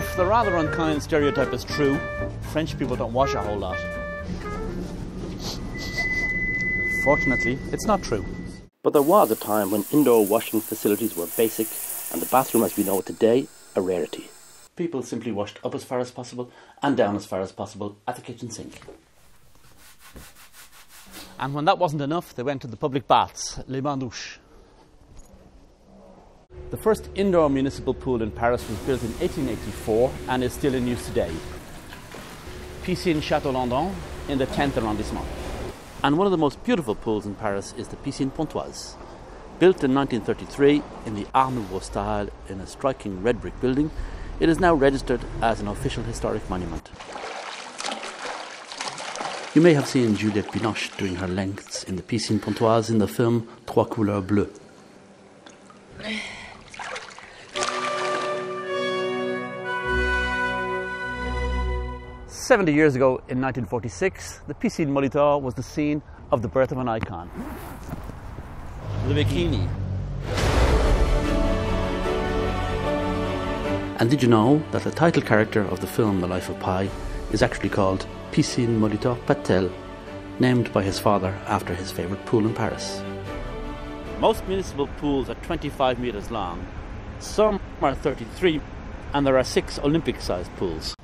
If the rather unkind stereotype is true, French people don't wash a whole lot. Fortunately, it's not true. But there was a time when indoor washing facilities were basic, and the bathroom as we know it today, a rarity. People simply washed up as far as possible and down as far as possible at the kitchen sink. And when that wasn't enough, they went to the public baths, les bains douches. The first indoor municipal pool in Paris was built in 1884 and is still in use today. Piscine Chateau Landon in the 10th arrondissement. And one of the most beautiful pools in Paris is the Piscine Pontoise. Built in 1933 in the Art Nouveau style in a striking red brick building, it is now registered as an official historic monument. You may have seen Juliette Binoche doing her lengths in the Piscine Pontoise in the film Trois Couleurs Bleues. Seventy years ago, in 1946, the Piscine Molitor was the scene of the birth of an icon. The bikini. And did you know that the title character of the film The Life of Pi is actually called Piscine Molitor Patel, named by his father after his favourite pool in Paris. Most municipal pools are 25 metres long, some are 33, and there are 6 Olympic-sized pools.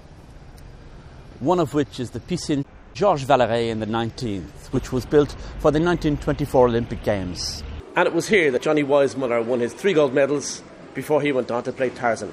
One of which is the Piscine Georges-Vallerey in the 19th, which was built for the 1924 Olympic Games. And it was here that Johnny Weissmuller won his 3 gold medals before he went on to play Tarzan.